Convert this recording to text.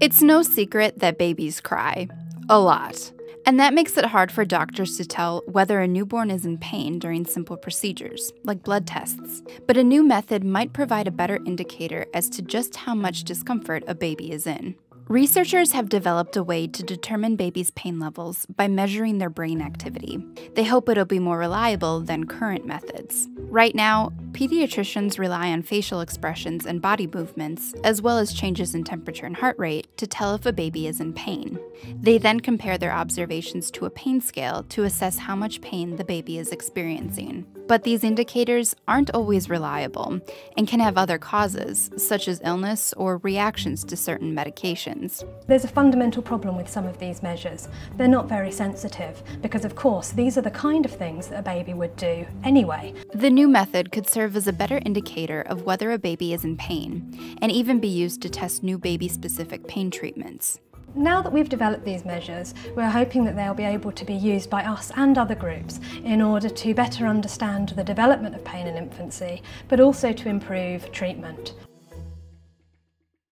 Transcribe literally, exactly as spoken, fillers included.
It's no secret that babies cry. A lot. And that makes it hard for doctors to tell whether a newborn is in pain during simple procedures, like blood tests. But a new method might provide a better indicator as to just how much discomfort a baby is in. Researchers have developed a way to determine babies' pain levels by measuring their brain activity. They hope it'll be more reliable than current methods. Right now, pediatricians rely on facial expressions and body movements, as well as changes in temperature and heart rate, to tell if a baby is in pain. They then compare their observations to a pain scale to assess how much pain the baby is experiencing. But these indicators aren't always reliable and can have other causes, such as illness or reactions to certain medications. There's a fundamental problem with some of these measures. They're not very sensitive because, of course, these are the kind of things that a baby would do anyway. The new method could serve as a better indicator of whether a baby is in pain and even be used to test new baby-specific pain treatments. Now that we've developed these measures, we're hoping that they'll be able to be used by us and other groups in order to better understand the development of pain in infancy, but also to improve treatment.